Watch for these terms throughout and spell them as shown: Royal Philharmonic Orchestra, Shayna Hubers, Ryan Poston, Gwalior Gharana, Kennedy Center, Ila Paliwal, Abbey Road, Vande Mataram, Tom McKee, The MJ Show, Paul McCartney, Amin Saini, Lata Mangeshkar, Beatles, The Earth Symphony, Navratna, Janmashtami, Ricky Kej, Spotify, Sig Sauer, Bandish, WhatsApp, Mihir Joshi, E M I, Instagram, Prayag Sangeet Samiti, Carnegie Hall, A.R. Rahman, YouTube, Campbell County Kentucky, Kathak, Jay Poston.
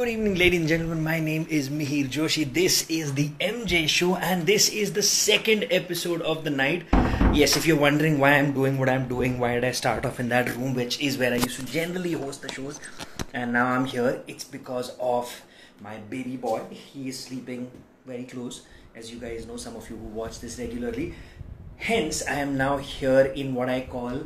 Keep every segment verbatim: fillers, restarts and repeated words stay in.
Good evening, ladies and gentlemen. My name is Mihir Joshi. This is The M J Show and this is the second episode of the night. Yes, if you're wondering why I'm doing what I'm doing, why did I start off in that room, which is where I used to generally host the shows, and now I'm here, it's because of my baby boy. He is sleeping very close, as you guys know, some of you who watch this regularly. Hence, I am now here in what I call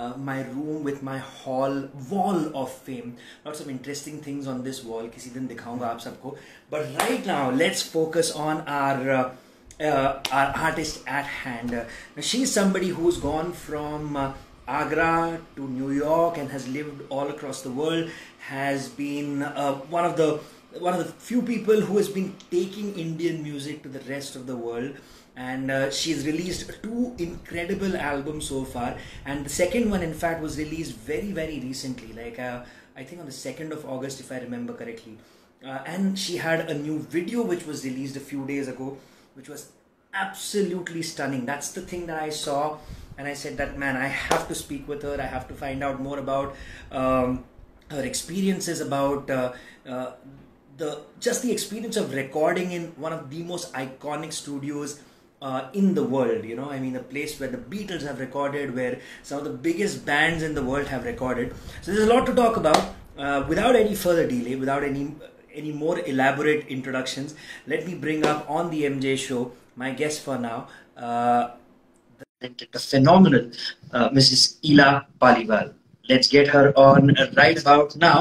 Uh, my room with my hall wall of fame. Lots of interesting things on this wall. Kisi din dikhaunga aap sabko. But right now, let's focus on our uh, uh, our artist at hand. Uh, she's somebody who's gone from uh, Agra to New York and has lived all across the world. Has been uh, one of the one of the few people who has been taking Indian music to the rest of the world. And uh, she's released two incredible albums so far, and the second one in fact was released very very recently, like uh, I think on the second of August if I remember correctly, uh, and she had a new video which was released a few days ago which was absolutely stunning. That's the thing that I saw and I said that, man, I have to speak with her, I have to find out more about um, her experiences, about uh, uh, the just the experience of recording in one of the most iconic studios Uh, in the world, you know, I mean, a place where the Beatles have recorded, where some of the biggest bands in the world have recorded. So there's a lot to talk about. Uh, without any further delay, without any any more elaborate introductions, let me bring up on the M J Show my guest for now, uh, the phenomenal uh, Missus Ila Paliwal. Let's get her on right about now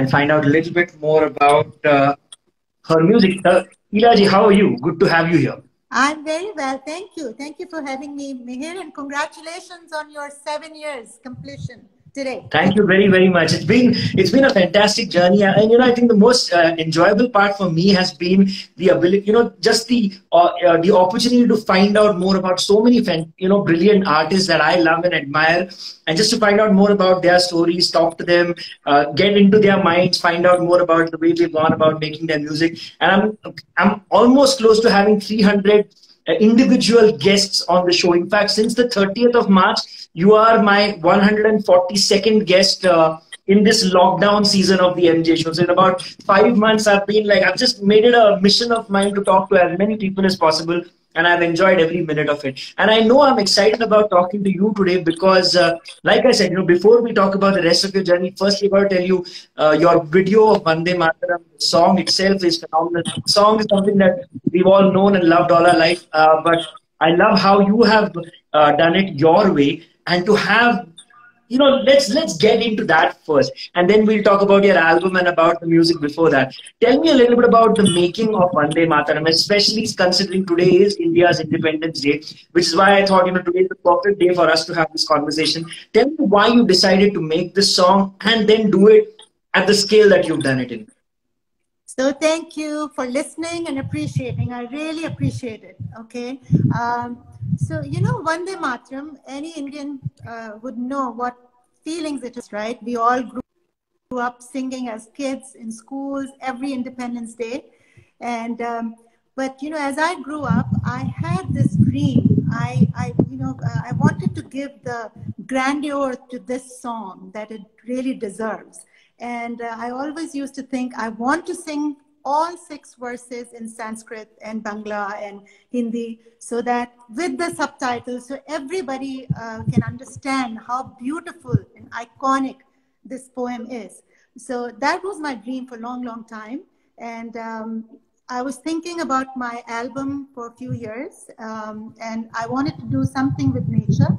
and find out a little bit more about uh, her music. Uh, Ila ji, how are you? Good to have you here. I'm very well, thank you. Thank you for having me, Mihir, and congratulations on your seven years completion today. Thank you very, very much. It's been it's been a fantastic journey, and you know, I think the most uh, enjoyable part for me has been the ability, you know, just the uh, uh, the opportunity to find out more about so many, you know, brilliant artists that I love and admire, and just to find out more about their stories, talk to them, uh, get into their minds, find out more about the way they've gone about making their music. And I'm I'm almost close to having three hundred. Uh, individual guests on the show. In fact, since the thirtieth of March, you are my one hundred forty-second guest uh, in this lockdown season of the M J Show. So in about five months, I've been like, I've just made it a mission of mine to talk to as many people as possible. And I've enjoyed every minute of it. And I know I'm excited about talking to you today because, uh, like I said, you know, before we talk about the rest of your journey, firstly, I've got to tell you, uh, your video of Vande Mataram, the song itself is phenomenal. The song is something that we've all known and loved all our life. Uh, but I love how you have uh, done it your way. And to have, you know, let's let's get into that first. And then we'll talk about your album and about the music before that. Tell me a little bit about the making of Vande Mataram, especially considering today is India's Independence Day, which is why I thought, you know, today is the perfect day for us to have this conversation. Tell me why you decided to make this song and then do it at the scale that you've done it in. So thank you for listening and appreciating. I really appreciate it, okay? Um, so, you know, Vande Mataram, any Indian uh, would know what feelings it is, right? We all grew, grew up singing as kids in schools every Independence Day. And, um, but, you know, as I grew up, I had this dream. I, I you know, uh, I wanted to give the grandeur to this song that it really deserves. And uh, I always used to think I want to sing all six verses in Sanskrit and Bangla and Hindi so that with the subtitles, so everybody uh, can understand how beautiful and iconic this poem is. So that was my dream for a long, long time. And um, I was thinking about my album for a few years um, and I wanted to do something with nature.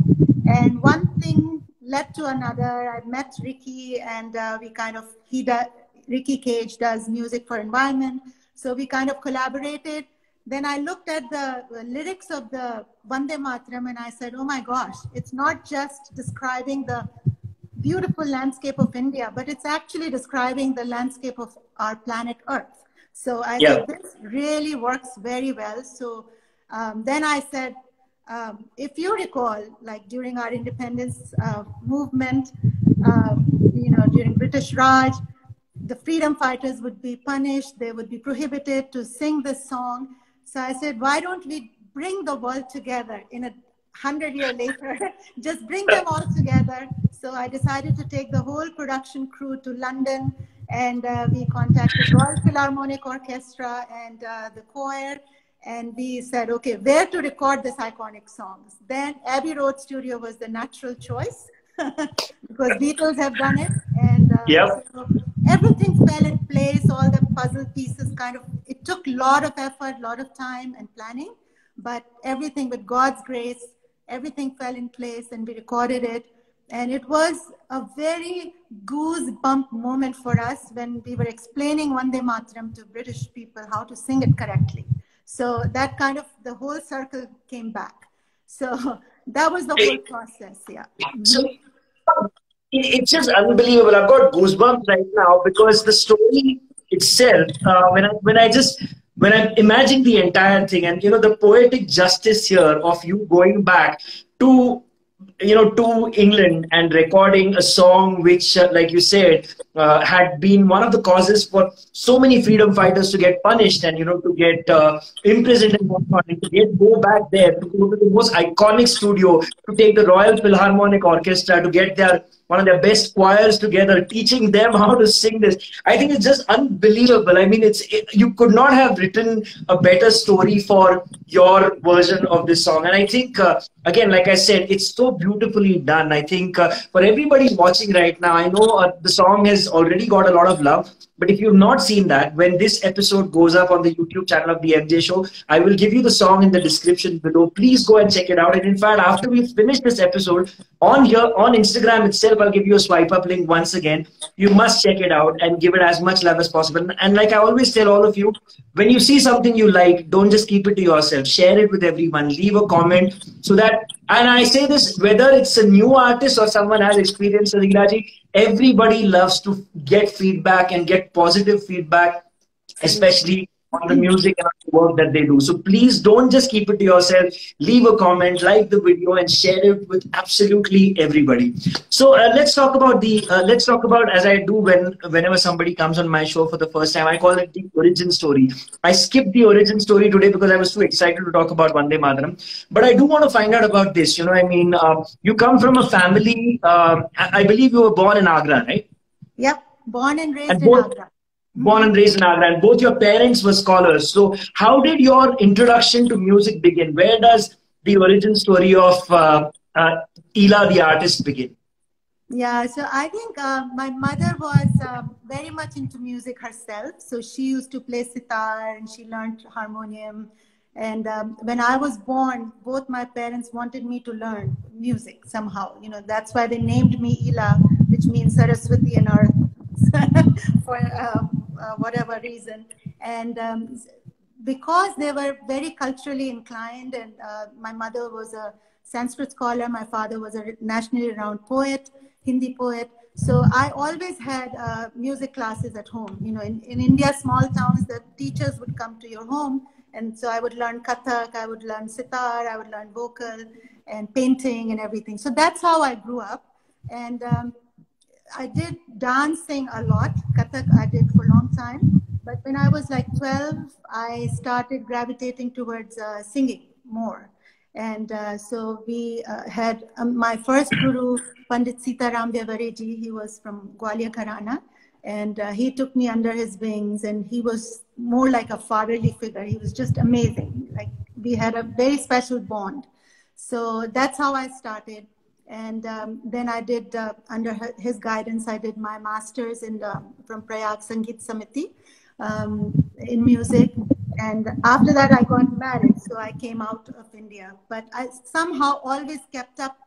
And one thing led to another. I met Ricky and uh, we kind of, he does, Ricky Kej does music for environment. So we kind of collaborated. Then I looked at the lyrics of the Vande Mataram and I said, oh my gosh, it's not just describing the beautiful landscape of India, but it's actually describing the landscape of our planet Earth. So I yeah. think this really works very well. So um, then I said, Um, if you recall, like during our independence uh, movement, uh, you know, during British Raj, the freedom fighters would be punished, they would be prohibited to sing this song. So I said, why don't we bring the world together in a hundred year later, just bring them all together. So I decided to take the whole production crew to London and uh, we contacted Royal Philharmonic Orchestra and uh, the choir, and we said, okay, where to record this iconic songs? Then Abbey Road studio was the natural choice because Beatles have done it, and uh, yep. so everything fell in place, all the puzzle pieces kind of, it took a lot of effort, a lot of time and planning, but everything with God's grace, everything fell in place and we recorded it. And it was a very goosebump moment for us when we were explaining Vande Mataram to British people how to sing it correctly. So that kind of, the whole circle came back. So that was the whole process, yeah. So it's just unbelievable. I've got goosebumps right now because the story itself, uh, when I, when I just, when I imagine the entire thing and, you know, the poetic justice here of you going back to, you know, to England and recording a song which, uh, like you said, uh, had been one of the causes for so many freedom fighters to get punished and, you know, to get uh, imprisoned and whatnot, and to get, go back there, to go to the most iconic studio, to take the Royal Philharmonic Orchestra, to get their one of their best choirs together, teaching them how to sing this. I think it's just unbelievable. I mean, it's it, you could not have written a better story for your version of this song. And I think, uh, again, like I said, it's so beautifully done. I think uh, for everybody watching right now, I know uh, the song has already got a lot of love, but if you've not seen that, when this episode goes up on the YouTube channel of The M J Show, I will give you the song in the description below. Please go and check it out. And in fact, after we finish this episode, on here, on Instagram itself, I'll give you a swipe up link once again. You must check it out and give it as much love as possible. And like I always tell all of you, when you see something you like, don't just keep it to yourself. Share it with everyone. Leave a comment so that, and I say this, whether it's a new artist or someone has experience, Sariraji, everybody loves to get feedback and get positive feedback, especially on the music and on the work that they do. So please don't just keep it to yourself. Leave a comment, like the video, and share it with absolutely everybody. So uh, let's talk about the, uh, let's talk about, as I do when whenever somebody comes on my show for the first time, I call it the origin story. I skipped the origin story today because I was too excited to talk about Vande Mataram. But I do want to find out about this. You know, I mean, uh, you come from a family, uh, I believe you were born in Agra, right? Yep, born and raised and in Agra. Born and raised in Agra, and both your parents were scholars. So how did your introduction to music begin? Where does the origin story of uh, uh, Ila, the artist, begin? Yeah, so I think uh, my mother was uh, very much into music herself. So she used to play sitar and she learned harmonium. And um, when I was born, both my parents wanted me to learn music somehow. You know, that's why they named me Ila, which means Saraswati and Earth. For uh, uh, whatever reason, and um, because they were very culturally inclined, and uh, my mother was a Sanskrit scholar, my father was a nationally renowned poet, Hindi poet, so I always had uh, music classes at home. You know, in, in India, small towns, the teachers would come to your home, and so I would learn Kathak, I would learn sitar, I would learn vocal and painting and everything. So that's how I grew up. And um, I did dancing a lot. Kathak I did for a long time. But when I was like twelve, I started gravitating towards uh, singing more. And uh, so we uh, had um, my first guru, Pandit Sita Rambhya Vareji. He was from Gwalior Gharana. And uh, he took me under his wings. And he was more like a fatherly figure. He was just amazing. Like, we had a very special bond. So that's how I started. And um, then I did, uh, under his guidance, I did my master's in the, from Prayag Sangeet Samiti um, in music. And after that, I got married. So I came out of India. But I somehow always kept up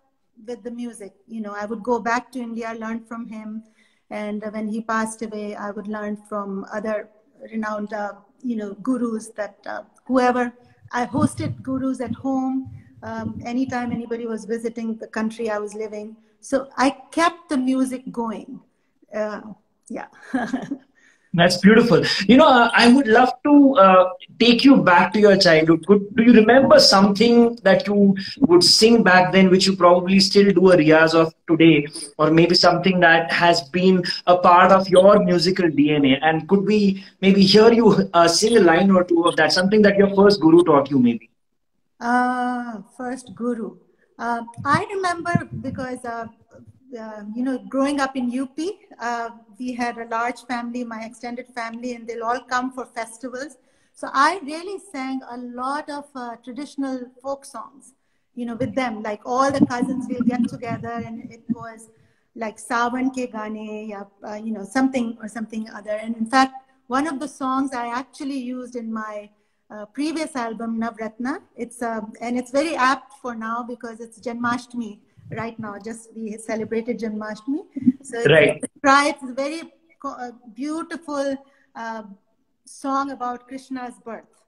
with the music. You know, I would go back to India, learn from him. And when he passed away, I would learn from other renowned, uh, you know, gurus that uh, whoever, I hosted gurus at home. Um, anytime anybody was visiting the country I was living. So I kept the music going. Uh, yeah. That's beautiful. You know, uh, I would love to uh, take you back to your childhood. Could, do you remember something that you would sing back then, which you probably still do a riyaz of today, or maybe something that has been a part of your musical D N A? And could we maybe hear you uh, sing a line or two of that, something that your first guru taught you maybe? Ah, uh, first guru. Uh, I remember because uh, uh, you know, growing up in U P, uh, we had a large family, my extended family, and they'll all come for festivals. So I really sang a lot of uh, traditional folk songs, you know, with them. Like all the cousins will get together, and it was like Sawan ke gaane, ya, uh, you know, something or something other. And in fact, one of the songs I actually used in my uh, previous album, Navratna. It's uh, and it's very apt for now because it's Janmashtami right now. Just we celebrated Janmashtami, so right. It's, it's a very uh, beautiful Uh, song about Krishna's birth,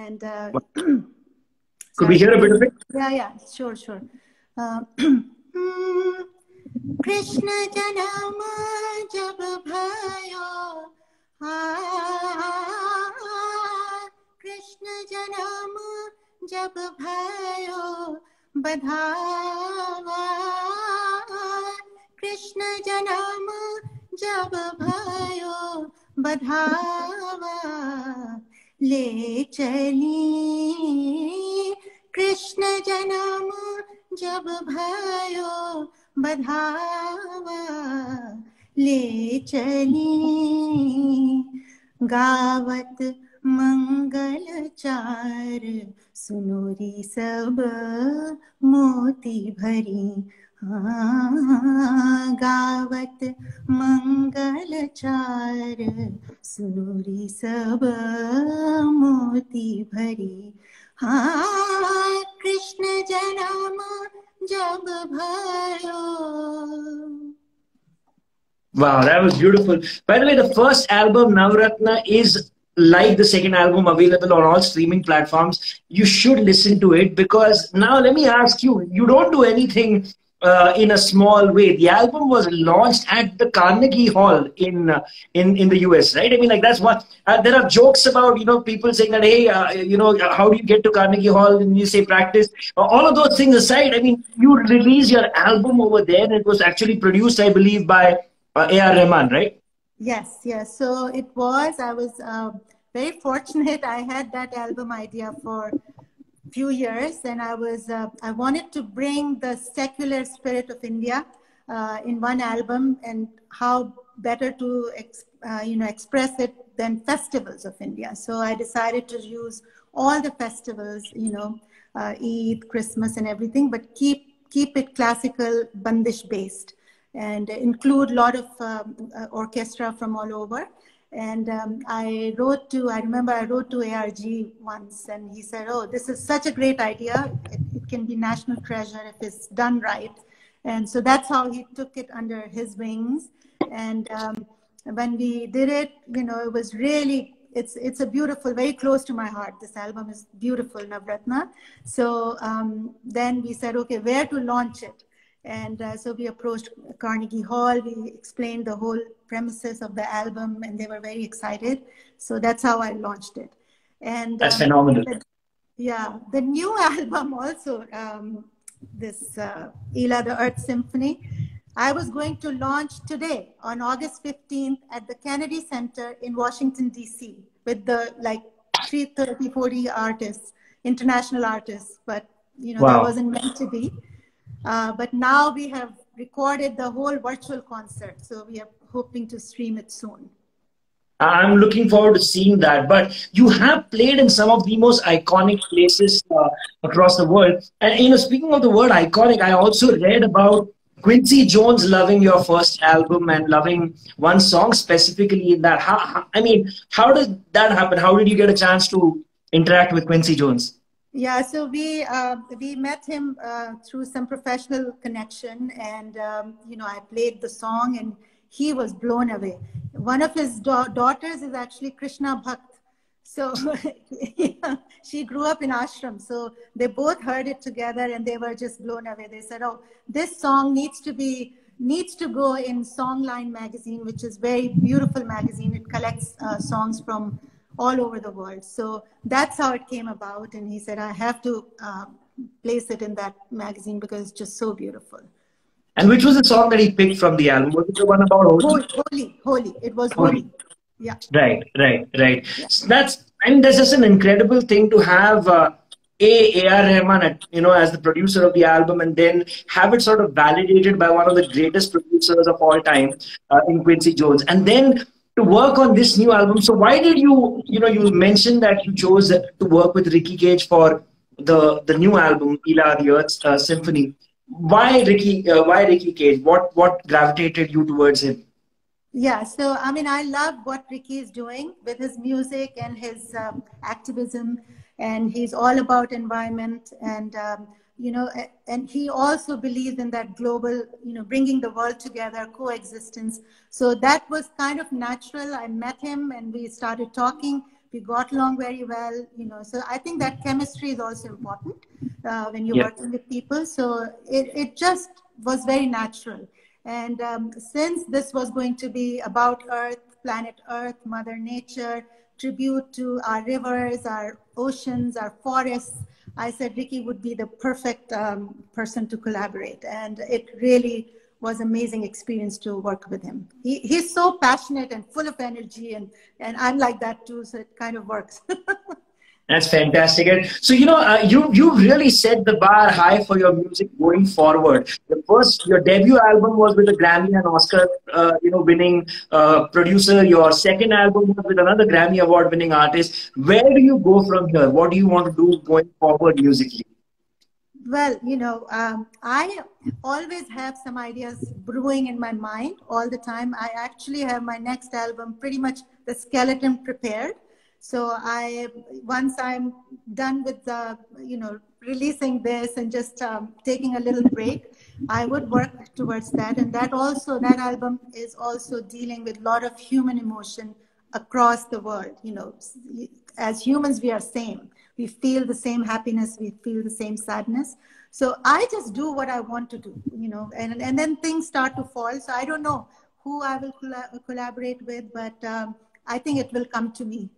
and uh, could so we hear a bit of it? Yeah, yeah, sure, sure. Uh, Krishna janama jab bhayo, ah, Krishna janama jab bhayo, badhava, Krishna janama jab bhayo, badhava le chali, Krishna janam jab bhayo, badhava le chali, gavat mangal char, sunori sab moti bhari. गावत मंगल चार सुनोरी सब मोती भरी. हाँ कृष्ण जन्म जब भयो. Wow, that was beautiful. By the way, the first album Navratna is, like the second album, available on all streaming platforms. You should listen to it, because now let me ask you, you don't do anything Uh, in a small way. The album was launched at the Carnegie Hall in uh, in in the U S, right? I mean, like that's what uh, there are jokes about, you know, people saying that, hey, uh, you know, how do you get to Carnegie Hall? And you say practice. Uh, all of those things aside, I mean, you release your album over there, and it was actually produced, I believe, by uh, A R Rahman, right? Yes, yes. So it was. I was uh, very fortunate. I had that album idea for few years, and I was uh, I wanted to bring the secular spirit of India uh, in one album, and how better to ex uh, you know express it than festivals of India. So I decided to use all the festivals, you know, uh, Eid, Christmas, and everything, but keep keep it classical, bandish based, and include a lot of um, uh, orchestra from all over. And um, I wrote to, I remember I wrote to A R G once, and he said, oh, this is such a great idea. It, it can be national treasure if it's done right. And so that's how he took it under his wings. And um, when we did it, you know, it was really, it's, it's a beautiful, very close to my heart. This album is beautiful, Navratna. So um, then we said, okay, where to launch it? And uh, so we approached Carnegie Hall. We explained the whole premises of the album, and they were very excited. So that's how I launched it. And that's um, phenomenal. The, yeah, the new album also, um, this uh, Ila, The Earth Symphony, I was going to launch today on August fifteenth at the Kennedy Center in Washington, D C with the like thirty, forty artists, international artists, but you know, wow. That wasn't meant to be. Uh, but now we have recorded the whole virtual concert, so we are hoping to stream it soon. I'm looking forward to seeing that. But you have played in some of the most iconic places uh, across the world. And, you know, speaking of the word iconic, I also read about Quincy Jones loving your first album and loving one song specifically in that. How, how, I mean, how did that happen? How did you get a chance to interact with Quincy Jones? Yeah, so we uh, we met him uh, through some professional connection, and um, you know, I played the song, and he was blown away. One of his da daughters is actually Krishna Bhakt, so yeah, she grew up in ashram. So they both heard it together, and they were just blown away. They said, "Oh, this song needs to be needs to go in Songline magazine, which is a very beautiful magazine. It collects uh, songs from all over the world." So that's how it came about. And he said, I have to uh, place it in that magazine because it's just so beautiful. And which was the song that he picked from the album? Was it the one about Holi? Holi, Holi. It was Holi. Holi. Yeah. Right, right, right. Yeah. That's, I mean, that's just an incredible thing to have uh, A. A.R. Rahman, you know, as the producer of the album, and then have it sort of validated by one of the greatest producers of all time uh, in Quincy Jones. And then to work on this new album. So why did you, you know, you mentioned that you chose to work with Ricky Kej for the, the new album, Ila, The Earth uh, Symphony. Why Ricky, uh, why Ricky Kej? What, what gravitated you towards him? Yeah, so I mean, I love what Ricky is doing with his music and his um, activism, and he's all about environment, and um, you know, and he also believes in that global, you know, bringing the world together, coexistence. So that was kind of natural. I met him and we started talking. We got along very well, you know. So I think that chemistry is also important uh, when you're yeah. working with people. So it, it just was very natural. And um, since this was going to be about Earth, planet Earth, Mother Nature, tribute to our rivers, our oceans, our forests, I said Ricky would be the perfect um, person to collaborate. And it really was an amazing experience to work with him. He, he's so passionate and full of energy, and, and I'm like that too, so it kind of works. That's fantastic. And so, you know, uh, you, you really set the bar high for your music going forward. The first, your debut album was with a Grammy and Oscar, uh, you know, winning uh, producer. Your second album was with another Grammy award winning artist. Where do you go from here? What do you want to do going forward musically? Well, you know, um, I always have some ideas brewing in my mind all the time. I actually have my next album, pretty much the skeleton prepared. So I, once I'm done with the, you know, releasing this and just um, taking a little break, I would work towards that. And that also, that album is also dealing with a lot of human emotion across the world. You know, as humans, we are same. We feel the same happiness. We feel the same sadness. So I just do what I want to do, you know, and, and then things start to fall. So I don't know who I will collab- collaborate with, but um, I think it will come to me.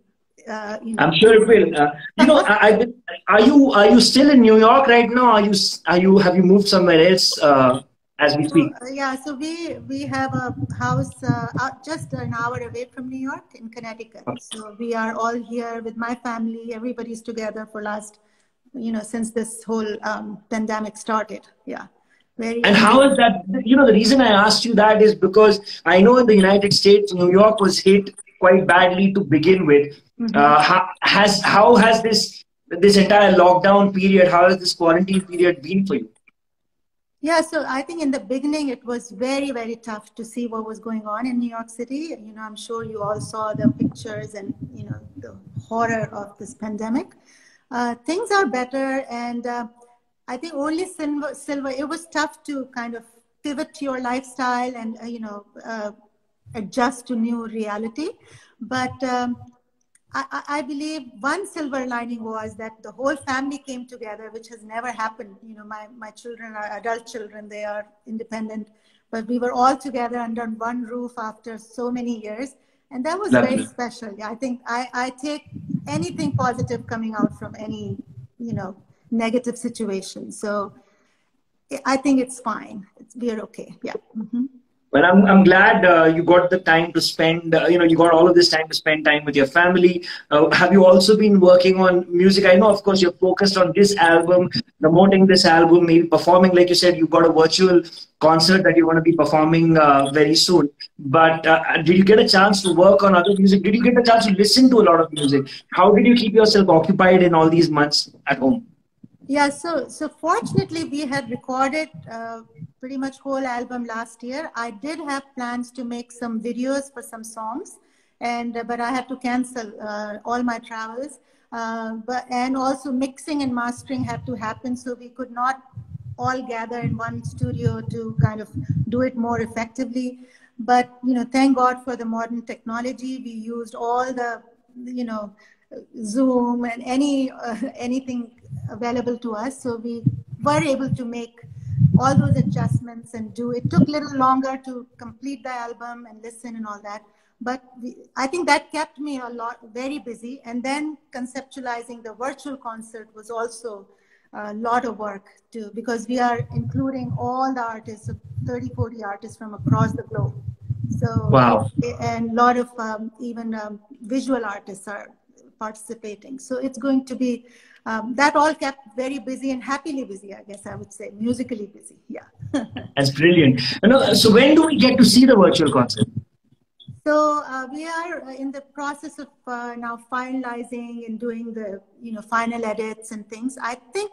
Uh, you know. I'm sure it will. Uh, you know, I, I, are you are you still in New York right now? Are you are you have you moved somewhere else uh, as we speak? So, uh, yeah, so we we have a house uh, out just an hour away from New York in Connecticut. Okay. So we are all here with my family. Everybody's together for last, you know, since this whole um, pandemic started. Yeah. Very and how is that? You know, the reason I asked you that is because I know in the United States, New York was hit quite badly to begin with. Mm-hmm. Uh, how has how has this this entire lockdown period, how has this quarantine period been for you? Yeah, so I think in the beginning it was very very tough to see what was going on in New York City. You know, I'm sure you all saw the pictures and you know the horror of this pandemic. Uh, things are better, and uh, I think only silver silver. It was tough to kind of pivot to your lifestyle and uh, you know uh, adjust to new reality, but. Um, I, I believe one silver lining was that the whole family came together, which has never happened. You know, my, my children are adult children. They are independent. But we were all together under one roof after so many years. And that was Lovely. very special. Yeah, I think I, I take anything positive coming out from any, you know, negative situation. So I think it's fine. It's, we're okay. Yeah. Mm-hmm. Well, I'm, I'm glad uh, you got the time to spend, uh, you know, you got all of this time to spend time with your family. Uh, have you also been working on music? I know, of course, you're focused on this album, promoting this album, maybe performing, like you said, you've got a virtual concert that you're going to be performing uh, very soon. But uh, did you get a chance to work on other music? Did you get a chance to listen to a lot of music? How did you keep yourself occupied in all these months at home? Yeah, so so fortunately we had recorded uh, pretty much whole album last year. I did have plans to make some videos for some songs, and uh, but I had to cancel uh, all my travels. Uh, but and also mixing and mastering had to happen, so we could not all gather in one studio to kind of do it more effectively. But you know, thank God for the modern technology. We used all the you know Zoom and any uh, anything available to us, so we were able to make all those adjustments and do it. Took a little longer to complete the album and listen and all that, but we, I think that kept me a lot very busy. And then conceptualizing the virtual concert was also a lot of work too, because we are including all the artists, thirty forty artists from across the globe. So wow. And a lot of um, even um, visual artists are participating. So it's going to be, um, that all kept very busy and happily busy, I guess I would say, musically busy, yeah. That's brilliant. So when do we get to see the virtual concert? So uh, we are in the process of uh, now finalizing and doing the, you know, final edits and things. I think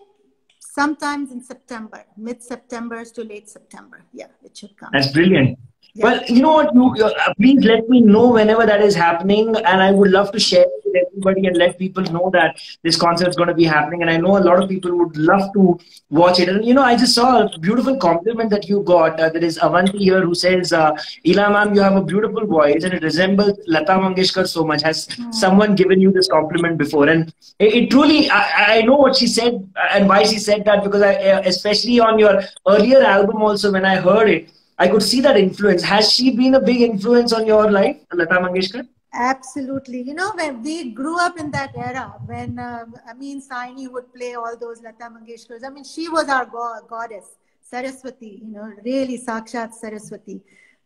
sometimes in September, mid-September to late September. Yeah, it should come. That's brilliant. Yeah. Well, you know what, you, uh, please let me know whenever that is happening, and I would love to share it with everybody and let people know that this concert is going to be happening, and I know a lot of people would love to watch it. And you know, I just saw a beautiful compliment that you got, uh, there is Avanti here who says, uh, Ila ma'am, you have a beautiful voice and it resembles Lata Mangeshkar so much. Has mm. someone given you this compliment before? And it, it truly, I, I know what she said and why she said that, because I, especially on your earlier album also, when I heard it, I could see that influence. Has she been a big influence on your life, Lata Mangeshkar? Absolutely. You know, when we grew up in that era, when uh, Amin Saini would play all those Lata Mangeshkars. I mean, she was our go goddess, Saraswati, you know, really Sakshat Saraswati.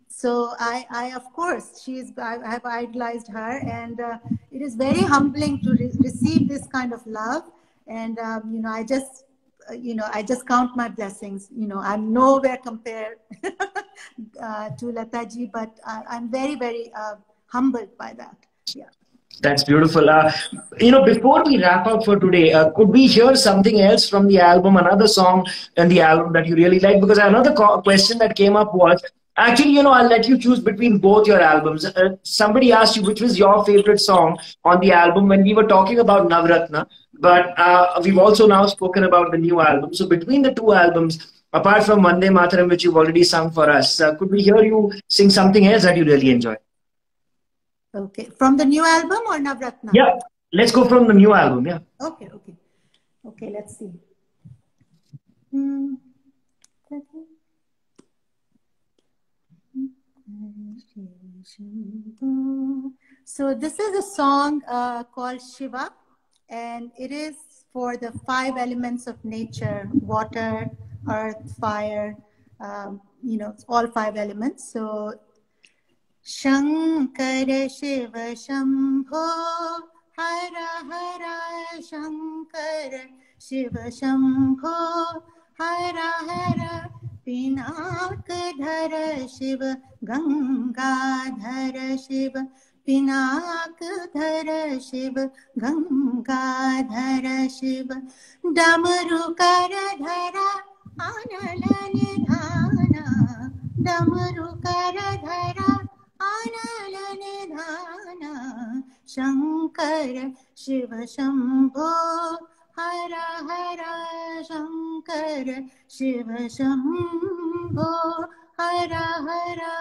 So I, I of course, she's, I have idolized her, and uh, it is very humbling to re receive this kind of love. And, um, you know, I just, you know, I just count my blessings. You know, I'm nowhere compared uh, to Lataji, but I, I'm very, very uh, humbled by that. Yeah. That's beautiful. Uh, you know, before we wrap up for today, uh, could we hear something else from the album, another song in the album that you really like? Because another question that came up was, actually, you know, I'll let you choose between both your albums. Uh, somebody asked you which was your favorite song on the album when we were talking about Navratna. But uh, we've also now spoken about the new album. So between the two albums, apart from Vande Mataram, which you've already sung for us, uh, could we hear you sing something else that you really enjoy? Okay. From the new album or Navratna? Yeah. Let's go from the new album. Yeah. Okay. Okay. Okay. Let's see. Hmm. So this is a song uh, called Shiva. And it is for the five elements of nature: water, earth, fire, um, you know, all five elements. So, Shankara Shiva Shambho, Hara Hara Shankara Shiva Shambho, Hara Hara Pinakadhara Shiva Gangadhara Shiva. Pinakadhara Shiva, Gangadhara Shiva, Damarukaradhara, Analanidhana, Damarukaradhara, Analanidhana, Shankara Shiva Shambho, Hara Hara Shankara Shiva Shambho, Hara Hara.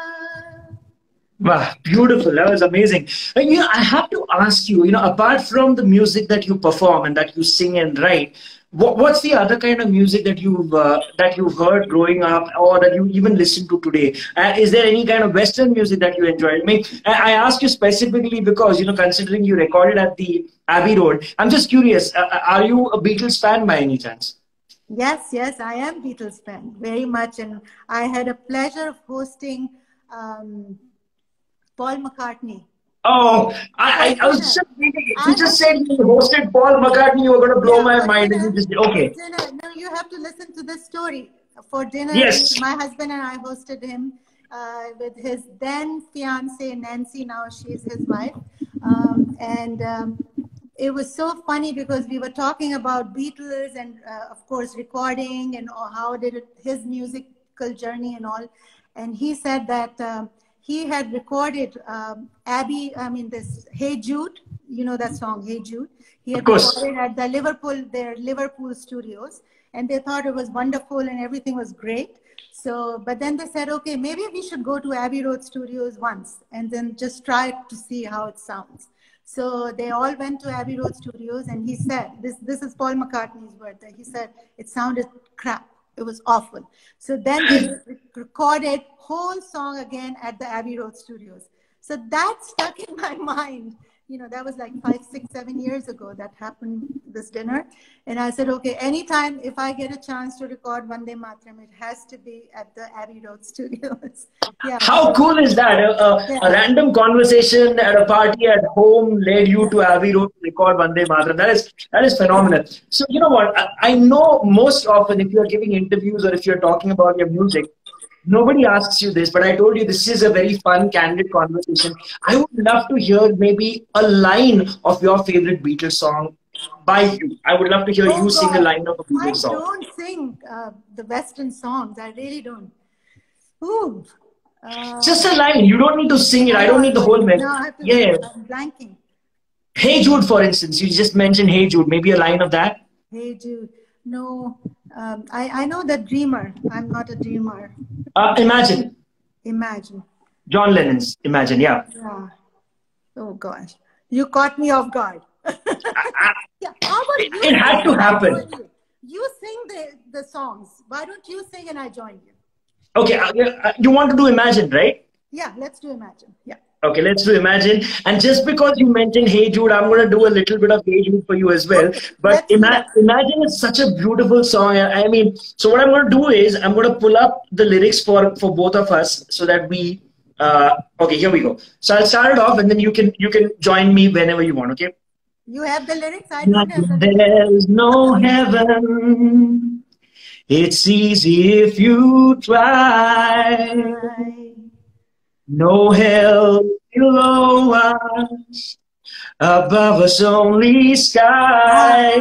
Wow, beautiful. That was amazing. And, you know, I have to ask you, you know, apart from the music that you perform and that you sing and write, what, what's the other kind of music that you've, uh, that you've heard growing up, or that you even listen to today? Uh, is there any kind of Western music that you enjoy? I mean, I, I ask you specifically because, you know, considering you recorded at the Abbey Road, I'm just curious, uh, are you a Beatles fan by any chance? Yes, yes, I am Beatles fan, very much. And I had a pleasure of hosting... Um, Paul McCartney. Oh, I, I was just thinking, you just said you hosted Paul McCartney, you were going to blow yeah, my mind. Dinner, and you just, okay. Dinner. No, you have to listen to this story. For dinner, yes. My husband and I hosted him uh, with his then fiancée, Nancy, now she's his wife. Um, and um, it was so funny because we were talking about Beatles and, uh, of course, recording and how did it, his musical journey and all. And he said that... Um, He had recorded um, Abbey, I mean, this Hey Jude, you know that song, Hey Jude. He had recorded at the Liverpool, their Liverpool studios. And they thought it was wonderful and everything was great. So, but then they said, okay, maybe we should go to Abbey Road Studios once and then just try to see how it sounds. So they all went to Abbey Road Studios, and he said, this, this is Paul McCartney's word, that he said, it sounded crap. It was awful. So then they recorded whole song again at the Abbey Road Studios. So that stuck in my mind. you know, that was like five, six, seven years ago that happened, this dinner. And I said, okay, anytime if I get a chance to record Vande Mataram, it has to be at the Abbey Road studios. Yeah. How cool is that? A, a, yeah. a random conversation at a party at home led you to Abbey Road to record Vande Mataram. That is, that is phenomenal. So, you know what? I, I know most often if you're giving interviews or if you're talking about your music, nobody asks you this, but I told you this is a very fun, candid conversation. I would love to hear maybe a line of your favorite Beatles song by you. I would love to hear oh you God. sing a line of a Beatles I song. I don't sing uh, the Western songs. I really don't. Ooh. Uh, Just a line. You don't need to sing it. I don't need the whole message. No, I have to yeah. I'm blanking. Hey Jude, for instance. You just mentioned Hey Jude. Maybe a line of that? Hey Jude. No. Um, I, I know that dreamer. I'm not a dreamer. Uh, imagine. Imagine. John Lennon's Imagine, yeah. yeah. Oh, gosh. You caught me off guard. yeah. How about it, you? It had to happen. You? you sing the, the songs. Why don't you sing and I join you? Okay. Uh, you want to do Imagine, right? Yeah, let's do Imagine. Yeah. Okay, let's do Imagine. And just because you mentioned Hey Jude, I'm going to do a little bit of Hey Jude for you as well. Okay, but ima Imagine is such a beautiful song. I mean, so what I'm going to do is I'm going to pull up the lyrics for, for both of us so that we, uh, okay, here we go. So I'll start it off and then you can, you can join me whenever you want, okay? You have the lyrics? I don't have the lyrics. There's no heaven. It's easy if you try. No hell below us, above us only sky.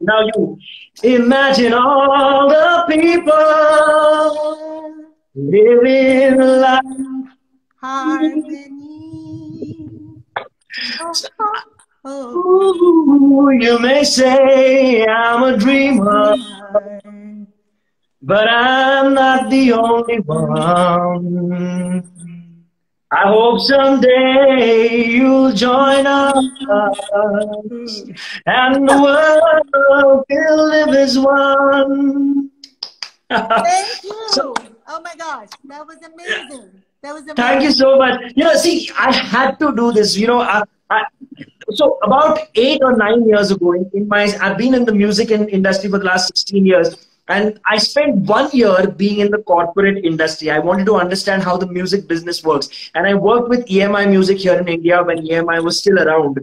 Now you imagine all the people living life harmony. Ooh, you may say I'm a dreamer, but I'm not the only one. I hope someday you'll join us and the world will live as one. Thank you. So, oh my gosh, that was amazing. That was amazing. Thank you so much. You know, see, I had to do this. You know, I, I, so about eight or nine years ago, in, in my, I've been in the music industry for the last sixteen years. And I spent one year being in the corporate industry. I wanted to understand how the music business works. And I worked with E M I Music here in India when E M I was still around.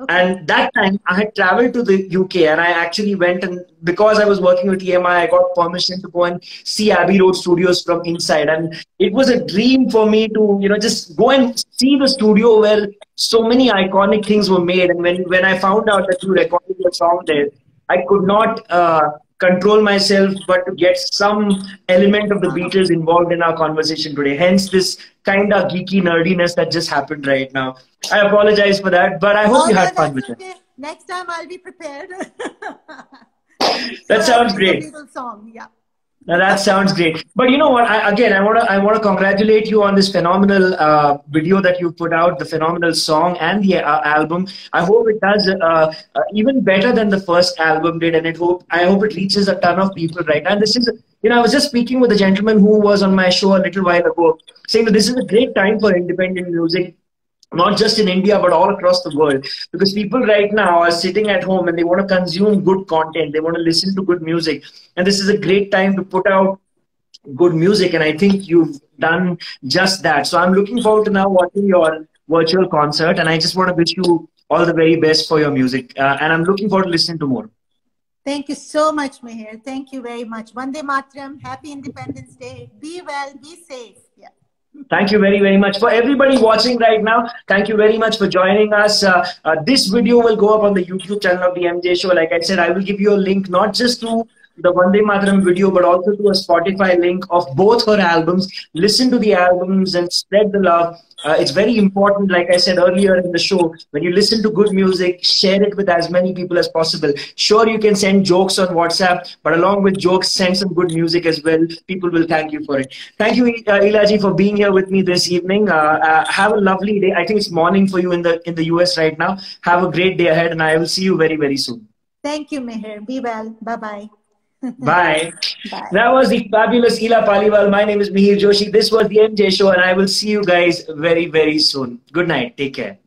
Okay. And that time I had traveled to the U K and I actually went, and because I was working with E M I, I got permission to go and see Abbey Road Studios from inside. And it was a dream for me to, you know, just go and see the studio where so many iconic things were made. And when, when I found out that you recorded your song there, I could not... Uh, control myself, but to get some element of the Beatles involved in our conversation today. Hence this kind of geeky nerdiness that just happened right now. I apologize for that, but I hope oh, you had fun with okay. it. Next time I'll be prepared. that so sounds great. Song. Yeah. Now that sounds great. But you know what, I, again, I want to I want to congratulate you on this phenomenal uh, video that you put out, the phenomenal song and the uh, album. I hope it does uh, uh, even better than the first album did. And it hope I hope it reaches a ton of people right now. And this is, you know, I was just speaking with a gentleman who was on my show a little while ago, saying that this is a great time for independent music. Not just in India, but all across the world. Because people right now are sitting at home and they want to consume good content. They want to listen to good music. And this is a great time to put out good music. And I think you've done just that. So I'm looking forward to now watching your virtual concert. And I just want to wish you all the very best for your music. Uh, and I'm looking forward to listening to more. Thank you so much, Mihir. Thank you very much. Vande Mataram. Happy Independence Day. Be well. Be safe. Yeah. Thank you very, very much. For everybody watching right now, thank you very much for joining us. Uh, uh, this video will go up on the YouTube channel of The M J Show. Like I said, I will give you a link not just to the Vande Mataram video, but also to a Spotify link of both her albums. Listen to the albums and spread the love. Uh, it's very important, like I said earlier in the show, when you listen to good music, share it with as many people as possible. Sure, you can send jokes on WhatsApp, but along with jokes, send some good music as well. People will thank you for it. Thank you, uh, Ilaji, for being here with me this evening. Uh, uh, have a lovely day. I think it's morning for you in the, in the U S right now. Have a great day ahead, and I will see you very, very soon. Thank you, Mihir. Be well. Bye-bye. Bye. Bye. That was the fabulous Ila Paliwal. My name is Mihir Joshi. This was The M J Show, and I will see you guys very, very soon. Good night. Take care.